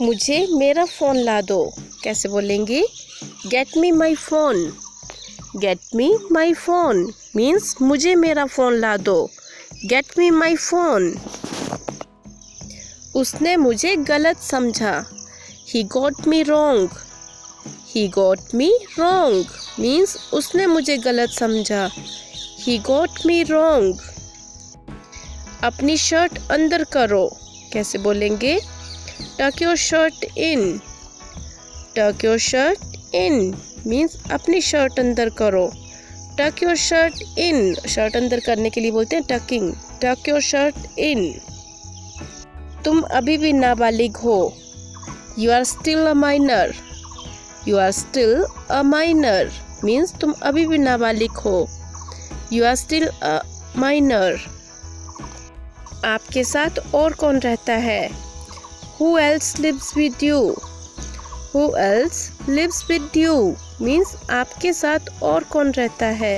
मुझे मेरा फ़ोन ला दो। कैसे बोलेंगे? Get me my phone. Get me my phone means मुझे मेरा फ़ोन ला दो। Get me my phone. उसने मुझे गलत समझा। He got me wrong. He got me wrong means उसने मुझे गलत समझा। He got me wrong. अपनी शर्ट अंदर करो। कैसे बोलेंगे? Tuck your shirt in. Tuck your shirt in means अपनी शर्ट अंदर करो। टक योर शर्ट इन, शर्ट अंदर करने के लिए बोलते हैं टकिंग। टक योर शर्ट इन। तुम अभी भी नाबालिग हो। You are still a minor. You are still a minor means तुम अभी भी नाबालिग हो। You are still a minor. आपके साथ और कौन रहता है? Who else lives with you? Who else lives with you? Means आपके साथ और कौन रहता है?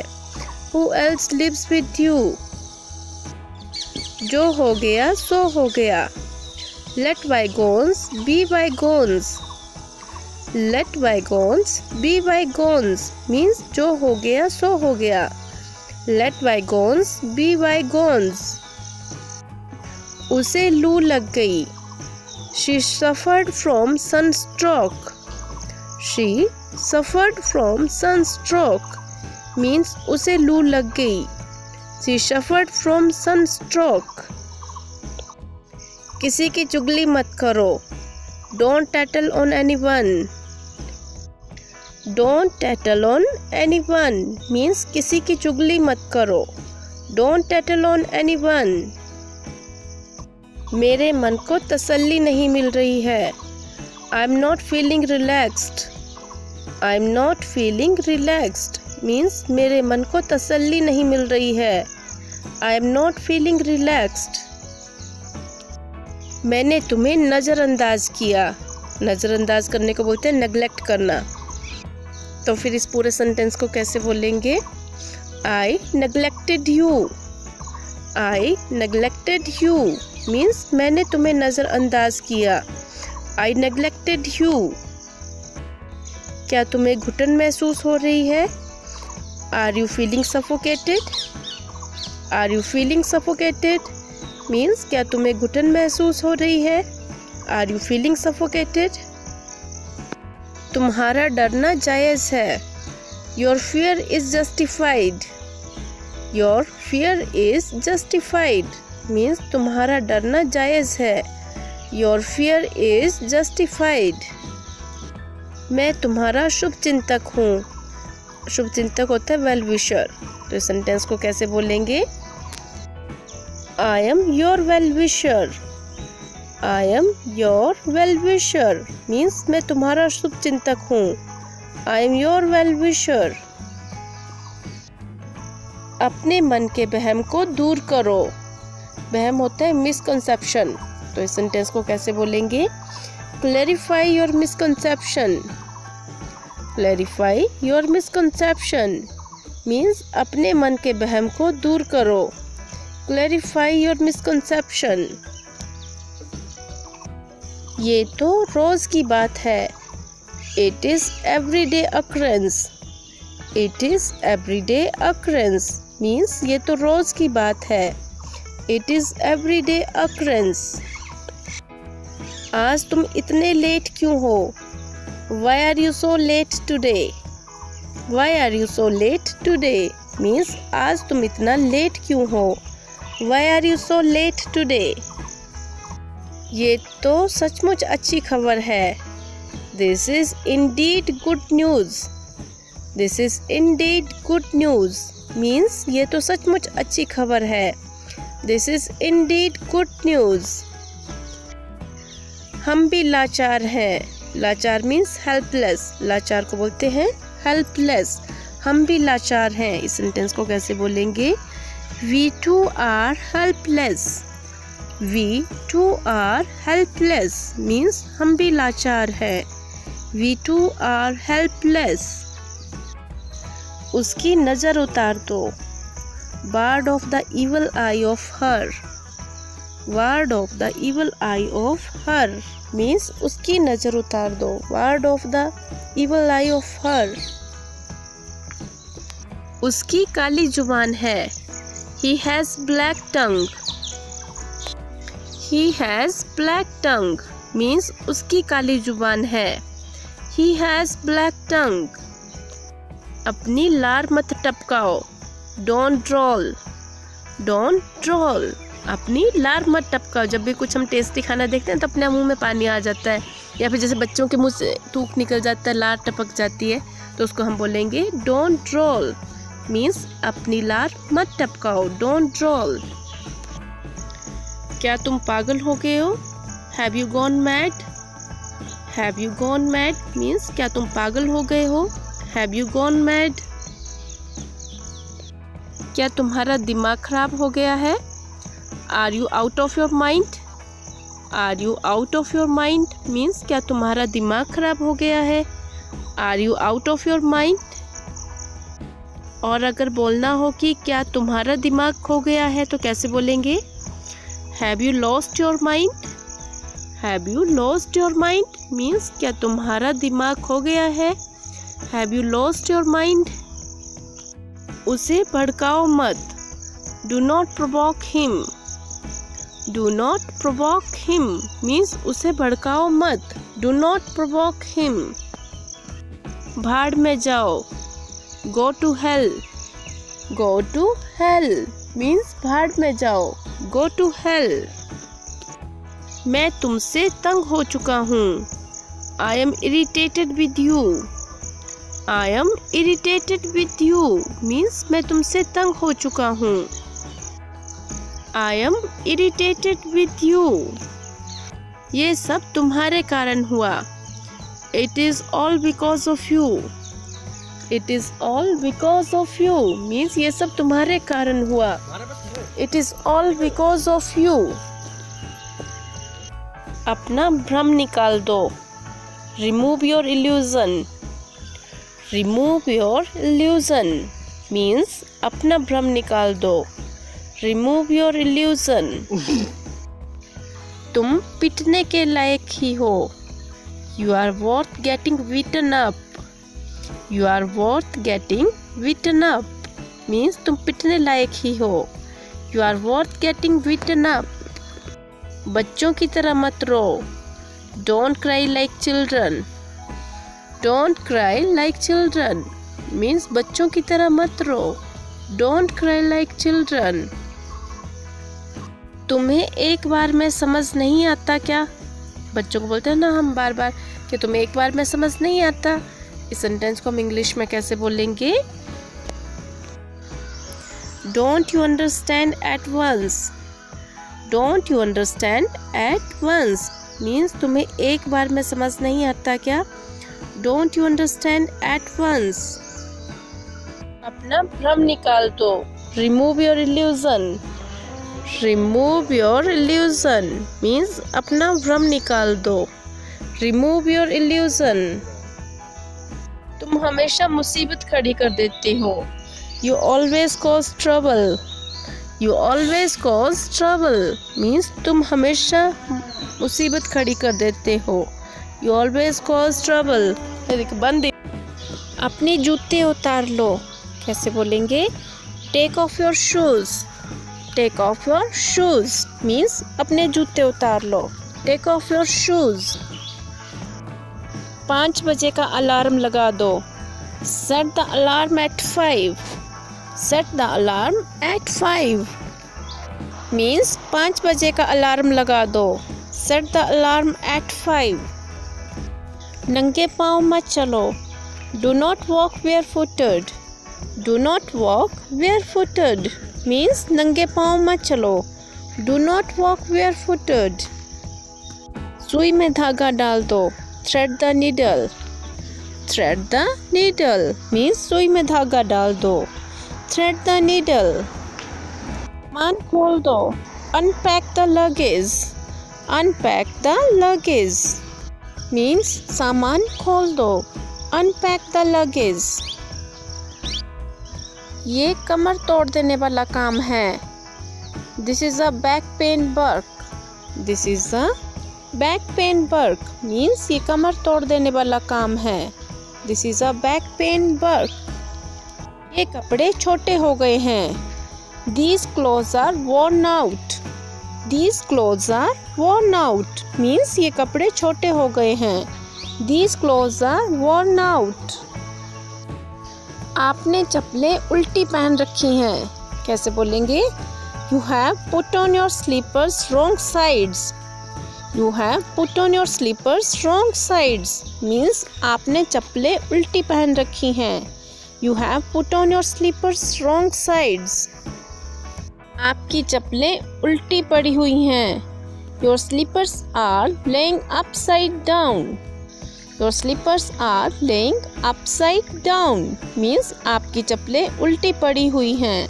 Who else lives with you? जो हो गया सो हो गया। Let bygones be bygones. Let bygones be bygones means जो हो गया सो हो गया। Let bygones be bygones. उसे लू लग गई। She suffered from sunstroke. She suffered from sunstroke means उसे लू लग गई। She suffered from sunstroke. किसी की चुगली मत करो। Don't tattle on anyone. Don't tattle on anyone means किसी की चुगली मत करो। Don't tattle on anyone. मेरे मन को तसल्ली नहीं मिल रही है। I am not feeling relaxed. I am not feeling relaxed means मेरे मन को तसल्ली नहीं मिल रही है। I am not feeling relaxed. मैंने तुम्हें नज़रअंदाज किया। नज़रअंदाज करने को बोलते हैं नेग्लेक्ट करना। तो फिर इस पूरे सेंटेंस को कैसे बोलेंगे? I neglected you. I neglected you means मैंने तुम्हें नज़रअंदाज किया। I neglected you. क्या तुम्हें घुटन महसूस हो रही है? Are you feeling suffocated. Are you feeling suffocated means क्या तुम्हें घुटन महसूस हो रही है? Are you feeling suffocated. तुम्हारा डरना जायज़ है। Your fear is justified. Your fear is justified means तुम्हारा डरना जायज़ है। Your fear is justified. मैं तुम्हारा शुभचिंतक हूँ। शुभचिंतक होता है वेल विशर। तो इस सेंटेंस को कैसे बोलेंगे? I am your well wisher. I am your well wisher means मैं तुम्हारा शुभचिंतक हूँ। I am your well wisher. अपने मन के बहम को दूर करो। बहम होता है मिसकंसेप्शन। तो इस सेंटेंस को कैसे बोलेंगे? Clarify your misconception. Clarify your misconception means अपने मन के बहम को दूर करो। Clarify your misconception. ये तो रोज़ की बात है। It is every day occurrence. It is every day occurrence means ये तो रोज़ की बात है। It is every day occurrence. आज तुम इतने लेट क्यों हो? Why are you so late today. Why are you so late today means आज तुम इतना लेट क्यों हो? Why are you so late today. ये तो सचमुच अच्छी खबर है। This is indeed good news. This is indeed good news means ये तो सचमुच अच्छी खबर है। This is indeed good news. हम भी लाचार हैं। लाचार मीन्स हेल्पलेस। लाचार को बोलते हैं हेल्पलेस। हम भी लाचार हैं। इस सेंटेंस को कैसे बोलेंगे? We too are helpless. We too are helpless means हम भी लाचार हैं। We too are helpless. उसकी नज़र उतार दो। Barred off the evil eye of her. Ward off the evil eye of her, means उसकी नजर उतार दो, ward off the evil eye of her. उसकी काली जुबान है, he has black tongue, he has black tongue means उसकी काली जुबान है, ही हैज़ ब्लैक टंग। अपनी लार मत टपकाओ, डोंट ड्रॉल, डोंट ड्रॉल अपनी लार मत टपकाओ। जब भी कुछ हम टेस्टी खाना देखते हैं तो अपने मुंह में पानी आ जाता है, या फिर जैसे बच्चों के मुंह से थूक निकल जाता है, लार टपक जाती है, तो उसको हम बोलेंगे डोंट ड्रॉल मीन्स अपनी लार मत टपकाओ, डोंट ड्रॉल। क्या तुम पागल हो गए हो, have you gone mad, have you gone mad means क्या तुम पागल हो गए हो, हैव यू गॉन मैड। क्या तुम्हारा दिमाग खराब हो गया है, are you out of your mind, are you out of your mind means क्या तुम्हारा दिमाग खराब हो गया है, are you out of your mind. और अगर बोलना हो कि क्या तुम्हारा दिमाग खो गया है तो कैसे बोलेंगे, have you lost your mind, have you lost your mind means क्या तुम्हारा दिमाग खो गया है, have you lost your mind. उसे भड़काओ मत, do not provoke him, do not provoke him means उसे भड़काओ मत, डू नॉट प्रोवोक हिम। भाड़ में जाओ, go to hell, go to hell means भाड़ में जाओ, गो टू हेल। मैं तुमसे तंग हो चुका हूँ, I am irritated with you, I am irritated with you means मैं तुमसे तंग हो चुका हूँ, I am irritated with you. ये सब तुम्हारे कारण हुआ, it is all because of you, it is all because of you means ये सब तुम्हारे कारण हुआ, it is all because of you. अपना भ्रम निकाल दो, remove your illusion, remove your illusion means अपना भ्रम निकाल दो, रिमूव योर इल्यूज़न। तुम पिटने के लायक ही हो, you are worth getting beaten up, you are worth getting beaten up means तुम पिटने लायक ही हो, you are worth getting beaten up. बच्चों की तरह मत रो, don't cry like children, don't cry like children means बच्चों की तरह मत रो, डोंट क्राई लाइक चिल्ड्रन। तुम्हें एक बार में समझ नहीं आता क्या, बच्चों को बोलते हैं ना हम बार बार कि तुम्हें एक बार में समझ नहीं आता, इस सेंटेंस को हम इंग्लिश में कैसे बोलेंगे, don't you understand at once, don't you understand at once means तुम्हें एक बार में समझ नहीं आता क्या, don't you understand at once. अपना भ्रम निकाल दो, remove your illusion, remove your illusion means अपना भ्रम निकाल दो, रिमूव योर इल्यूज़न। तुम हमेशा मुसीबत खड़ी कर देते हो, you always cause trouble, you always cause trouble means तुम हमेशा मुसीबत खड़ी कर देते हो, यू ऑलवेज कॉज ट्रबल। बंदे अपने जूते उतार लो, कैसे बोलेंगे, take off your shoes, take off your shoes means अपने जूते उतार लो, टेक ऑफ योर शूज़। 5 बजे का अलार्म लगा दो, set the alarm at 5, set the alarm at 5 means 5 बजे का अलार्म लगा दो, सेट द अलार्म एट 5। नंगे पाँव मत चलो, do not walk bare footed, do not walk bare footed means नंगे पाँव मत चलो, do not walk bare footed. सुई में धागा डाल दो, thread the needle, thread the needle means सुई में धागा डाल दो, थ्रेड द नीडल। मान खोल दो, unpack the luggage, unpack the luggage means सामान खोल दो, अनपैक द लगेज। ये कमर तोड़ देने वाला काम है, This is a back pain bark. This is a back pain bark means ये कमर तोड़ देने वाला काम है. This is a back pain bark. ये कपड़े छोटे हो गए हैं. These clothes are worn out. These clothes are worn out means ये कपड़े छोटे हो गए हैं. These clothes are worn out. आपने चप्पलें उल्टी पहन रखी हैं. कैसे बोलेंगे? You have put on your slippers wrong sides. You have put on your slippers wrong sides means आपने चप्पलें उल्टी पहन रखी हैं. You have put on your slippers wrong sides. आपकी चप्पलें उल्टी पड़ी हुई हैं. Your slippers are laying upside down. Your slippers are laying upside down means आपकी चप्पलें उल्टी पड़ी हुई हैं.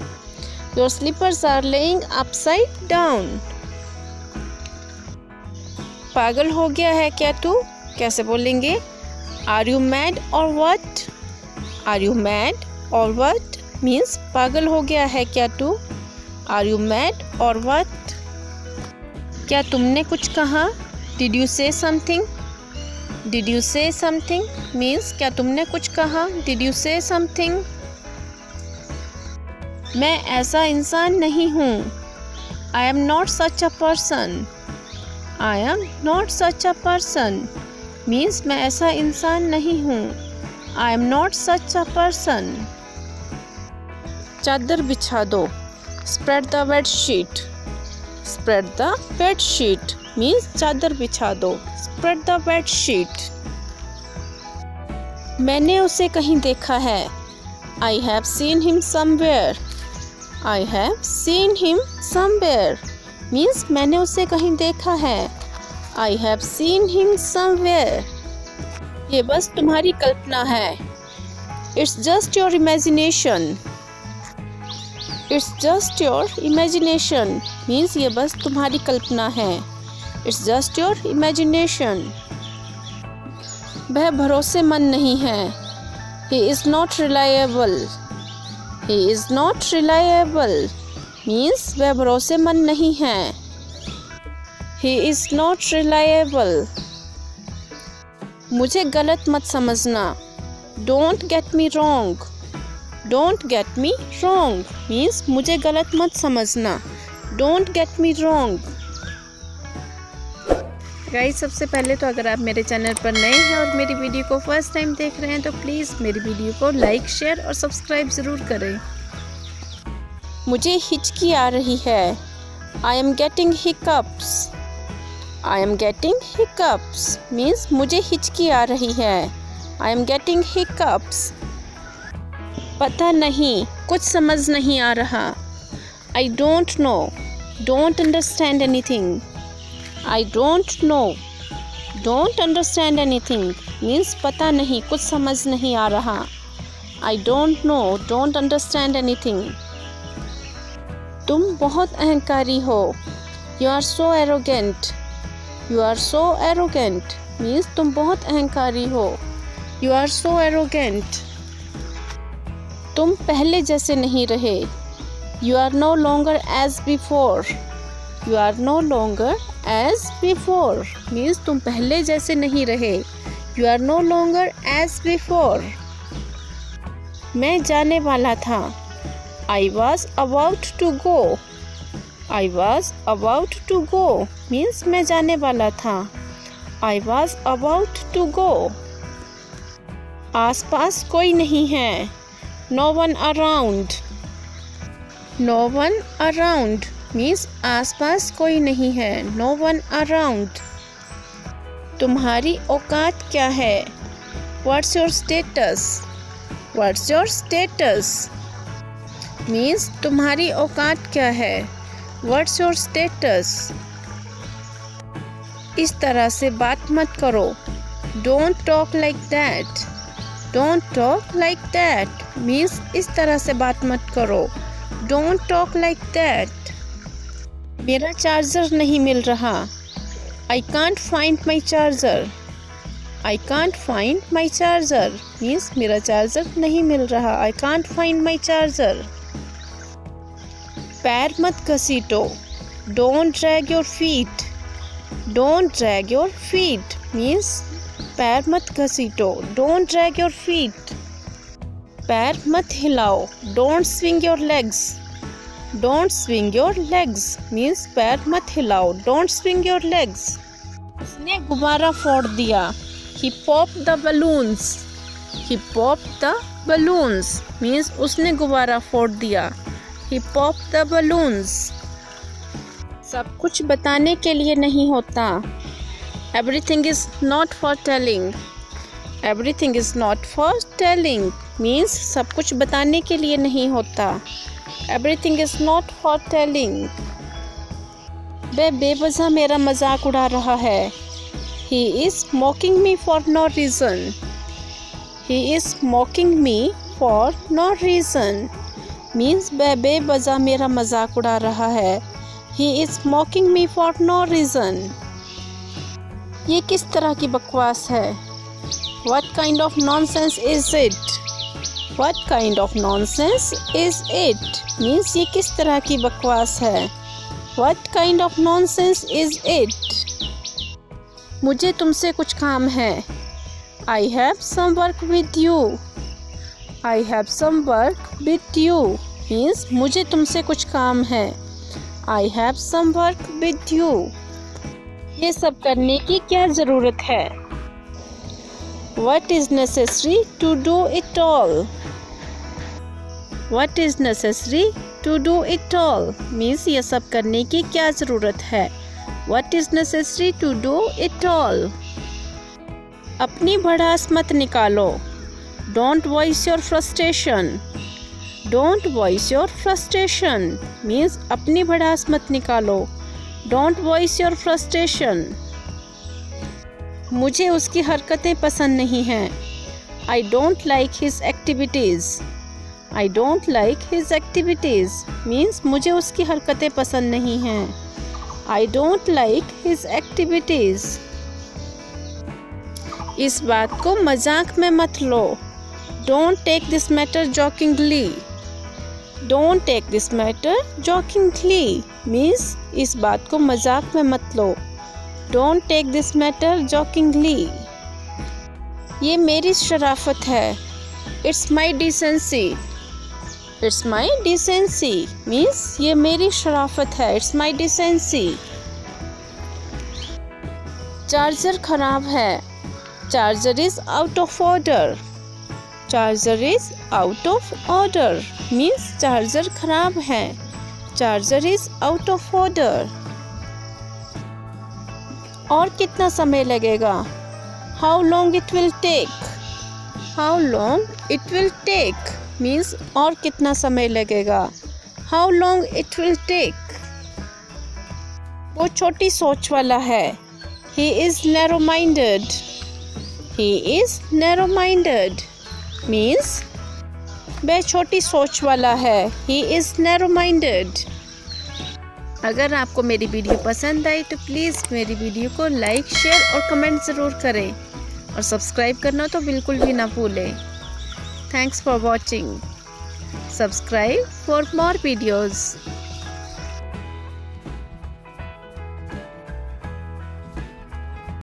Your slippers are laying upside down. पागल हो गया है क्या तू? कैसे बोलेंगे? Are you mad or what? Are you mad or what means पागल हो गया है क्या तू? Are you mad or what? क्या तुमने कुछ कहा? Did you say something? Did you say something means क्या तुमने कुछ कहा? Did you say something? मैं ऐसा इंसान नहीं हूँ. I am not such a person. I am not such a person means मैं ऐसा इंसान नहीं हूँ. I am not such a person. चादर बिछा दो. Spread the bed sheet. Spread the bed sheet means चादर बिछा दो. Spread the bed sheet. मैंने उसे कहीं देखा है. I have seen him somewhere. I have seen him somewhere means मैंने उसे कहीं देखा है. I have seen him somewhere. ये बस तुम्हारी कल्पना है. It's just your imagination. It's just your imagination means ये बस तुम्हारी कल्पना है. It's just your imagination. वह भरोसेमंद नहीं है. He is not reliable. He is not reliable means वह भरोसेमंद नहीं है. He is not reliable. मुझे गलत मत समझना. Don't get me wrong. Don't get me wrong means मुझे गलत मत समझना. Don't get me wrong. Guys सबसे पहले तो अगर आप मेरे चैनल पर नए हैं और मेरी वीडियो को फर्स्ट टाइम देख रहे हैं तो प्लीज़ मेरी वीडियो को लाइक शेयर और सब्सक्राइब ज़रूर करें. मुझे हिचकी आ रही है. I am getting hiccups. I am getting hiccups means मुझे हिचकी आ रही है. I am getting hiccups. पता नहीं, कुछ समझ नहीं आ रहा. I don't know. Don't understand anything. I don't know. Don't understand anything means पता नहीं, कुछ समझ नहीं आ रहा. I don't know. Don't understand anything. तुम बहुत अहंकारी हो. You are so arrogant. You are so arrogant means तुम बहुत अहंकारी हो. You are so arrogant. तुम पहले जैसे नहीं रहे. You are no longer as before. You are no longer as before means तुम पहले जैसे नहीं रहे. You are no longer as before. मैं जाने वाला था. I was about to go. I was about to go means मैं जाने वाला था. I was about to go. आसपास कोई नहीं है. No one around. No one around means आसपास कोई नहीं है. No one around. तुम्हारी औकात क्या है? What's your status. What's your status means तुम्हारी औकात क्या है. What's your status. इस तरह से बात मत करो. Don't talk like that. Don't talk like that means इस तरह से बात मत करो. Don't talk like that. मेरा चार्जर नहीं मिल रहा. I can't find my charger. I can't find my charger means मेरा चार्जर नहीं मिल रहा. I can't find my charger. पैर मत घसीटो। Don't drag your feet. Don't drag your feet means पैर मत घसीटो। Don't drag your feet. पैर मत हिलाओ। Don't swing your legs. Don't swing your legs means पैर मत हिलाओ। Don't swing your legs. उसने गुब्बारा फोड़ दिया। He pop the balloons. He pop the balloons means उसने गुब्बारा फोड़ दिया। He pop the balloons. सब कुछ बताने के लिए नहीं होता। Everything is not for telling. Everything is not for telling means सब कुछ बताने के लिए नहीं होता। Everything is not for telling. वह बेवजह मेरा मजाक उड़ा रहा है। He is mocking me for no reason. He is mocking me for no reason means वह बेवजह मेरा मजाक उड़ा रहा है। He is mocking me for no reason. ये किस तरह की बकवास है। What kind of nonsense is it? What kind of nonsense is it? Means ये किस तरह की बकवास है। What kind of nonsense is it? मुझे तुमसे कुछ काम है। I have some work with you. I have some work with you. Means मुझे तुमसे कुछ काम है। I have some work with you. ये सब करने की क्या ज़रूरत है। What is necessary to do it all? What is necessary to do it all? Means ये सब करने की क्या ज़रूरत है। What is necessary to do it all? अपनी भड़ास मत निकालो। Don't voice your frustration. Don't voice your frustration. Means अपनी भड़ास मत निकालो। Don't voice your frustration. मुझे उसकी हरकतें पसंद नहीं हैं। I don't like his activities. I don't like his activities means मुझे उसकी हरकतें पसंद नहीं हैं। I don't like his activities. इस बात को मजाक में मत लो। Don't take this matter jokingly. Don't take this matter jokingly means इस बात को मजाक में मत लो। Don't take this matter jokingly. ये मेरी शराफत है। It's my decency. It's my decency means ये मेरी शराफत है। It's my decency. चार्जर खराब है। Charger is out of order. Charger is out of order means charger खराब है। Charger is out of order. और कितना समय लगेगा। How long it will take. How long it will take means और कितना समय लगेगा। How long it will take. वो छोटी सोच वाला है। He is narrow minded. He is narrow minded means वह छोटी सोच वाला है। He is narrow minded. अगर आपको मेरी वीडियो पसंद आई तो प्लीज़ मेरी वीडियो को लाइक शेयर और कमेंट ज़रूर करें और सब्सक्राइब करना तो बिल्कुल भी ना भूलें। Thanks for watching. Subscribe for more videos.